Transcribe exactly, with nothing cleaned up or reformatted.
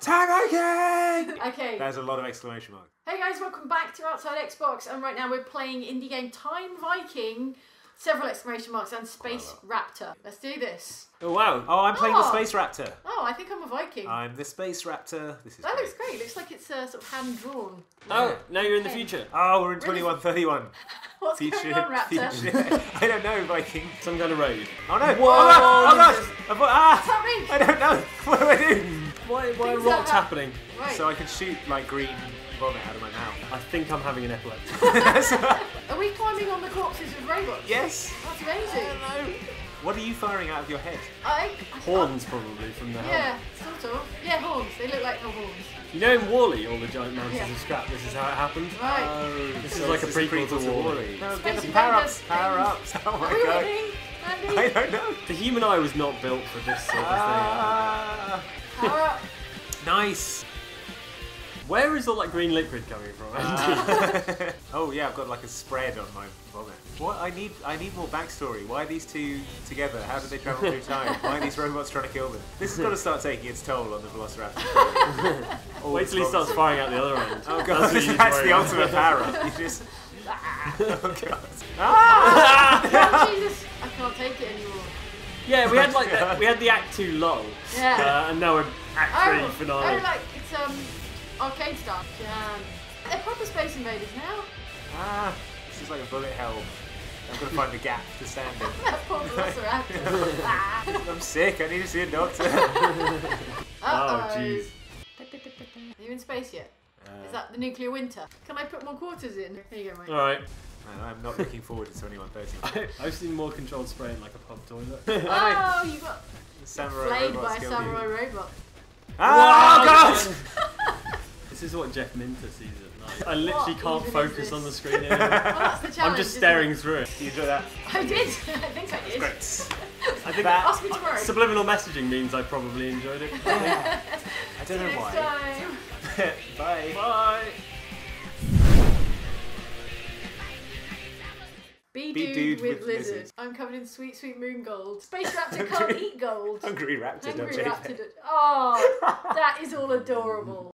Time Viking! Okay. There's a lot of exclamation marks. Hey guys, welcome back to Outside Xbox, and right now we're playing indie game Time Viking, several exclamation marks, and Space oh, wow. Raptor. Let's do this. Oh wow. Oh, I'm playing oh. the Space Raptor. Oh, I think I'm a Viking. I'm the Space Raptor. This is That great. looks great. Looks like it's uh, sort of hand-drawn. Oh, yeah. Now you're in the future. Oh, we're in really? twenty-one thirty-one. What's future, going on, Raptor? I don't know, Viking. Some kind of road. Oh no. Whoa. Oh gosh. Oh, no. ah. I don't know. What do I do? Why, why are rocks happening? Right. So I can shoot like green vomit out of my mouth. I think I'm having an epilepsy. Are we climbing on the corpses with robots? Yes. That's amazing. I don't know. What are you firing out of your head? I, I horns can't. probably from the helmet. Yeah, sort of. Yeah, horns. They look like the horns. You know in Wall-E all the giant mountains yeah. of scrap, this is how it happened? Right. Oh, this is like a prequel to Wall-E. No, get some power-ups. Power-ups. Oh my are god. Ready? Andy? I don't know. The human eye was not built for this sort of uh, thing. Power up. Nice. Where is all that green liquid coming from, Andy? Uh, oh yeah, I've got like a spread on my vomit. What I need, I need more backstory. Why are these two together? How did they travel through time? Why are these robots trying to kill them? This has got to start taking its toll on the Velociraptor. Wait till he starts firing out the other end. Oh god, that's, that's the ultimate power up. You just. Oh god. Ah! Oh, Jesus. I can't take it anymore. Yeah, we had like the, we had the Act two LOL. Yeah. Uh, and now we're Act three oh, finale. Oh, like it's um arcade stuff. Yeah. They're proper Space Invaders now. Ah, this is like a bullet hell. I'm gonna find the gap to stand in. That poor Velociraptor. I'm sick. I need to see a doctor. Uh-oh. Oh, jeez. Are you in space yet? Uh, is that the nuclear winter? Can I put more quarters in? Here you go, mate. All right. Man, I'm not looking forward to twenty-one thirty. I've seen more controlled spraying like a pub toilet. Oh, you got flayed by a samurai you. robot. Oh, oh God! This is what Jeff Minter sees at night. I literally what can't focus on the screen anymore. Well, that's the challenge, I'm just staring it? through it. Did you enjoy that? I did. I think I did. That's great. I think that, ask me tomorrow. Subliminal messaging means I probably enjoyed it. I don't know why. Time. Bye. Bye. Be dude, Be dude with, with lizard. lizard. I'm covered in sweet, sweet moon gold. Space Raptor can't eat gold. Hungry Raptor, Hungry don't Raptor. It. Oh, that is all adorable.